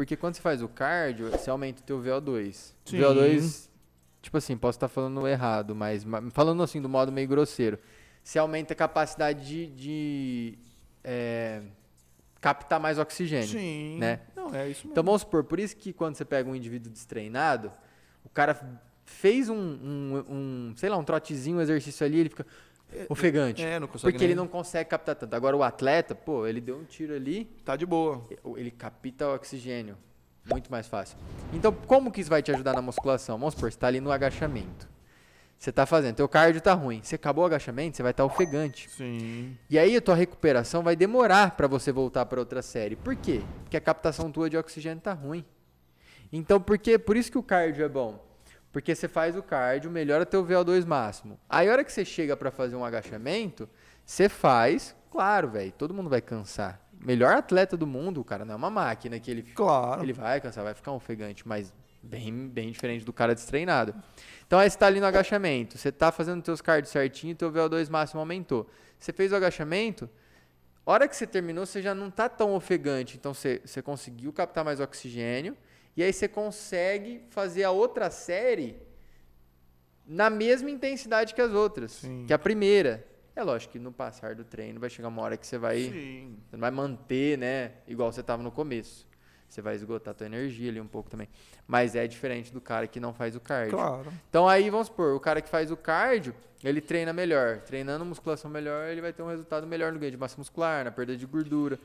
Porque quando você faz o cardio, você aumenta o teu VO2. Sim. VO2, tipo assim, posso estar falando errado, mas falando assim, do modo meio grosseiro, você aumenta a capacidade de captar mais oxigênio. Sim. Né? Não, é isso mesmo. Então vamos supor, por isso que quando você pega um indivíduo destreinado, o cara fez um trotezinho, um exercício ali, ele fica ofegante. É, não consegue. Porque ele não consegue captar tanto. Agora o atleta, pô, ele deu um tiro ali. Tá de boa. Ele capta o oxigênio. Muito mais fácil. Então, como que isso vai te ajudar na musculação? Vamos supor, você tá ali no agachamento. Você tá fazendo, teu cardio tá ruim. Você acabou o agachamento, você vai estar ofegante. Sim. E aí a tua recuperação vai demorar para você voltar para outra série. Por quê? Porque a captação tua de oxigênio tá ruim. Então, por isso que o cardio é bom. Porque você faz o cardio, melhora teu VO2 máximo. Aí a hora que você chega para fazer um agachamento, você faz, claro, velho, todo mundo vai cansar. Melhor atleta do mundo, o cara não é uma máquina que ele, claro, ele vai cansar, vai ficar ofegante, mas bem diferente do cara destreinado. Então aí você tá ali no agachamento, você tá fazendo teus cardios certinho, teu VO2 máximo aumentou. Você fez o agachamento, a hora que você terminou, você já não tá tão ofegante, então você conseguiu captar mais oxigênio. E aí você consegue fazer a outra série na mesma intensidade que as outras. Sim. Que a primeira. É lógico que no passar do treino vai chegar uma hora que você vai, sim, você não vai manter, né? Igual você estava no começo. Você vai esgotar a tua energia ali um pouco também. Mas é diferente do cara que não faz o cardio. Claro. Então aí, vamos supor, o cara que faz o cardio, ele treina melhor. Treinando musculação melhor, ele vai ter um resultado melhor no ganho de massa muscular, na perda de gordura.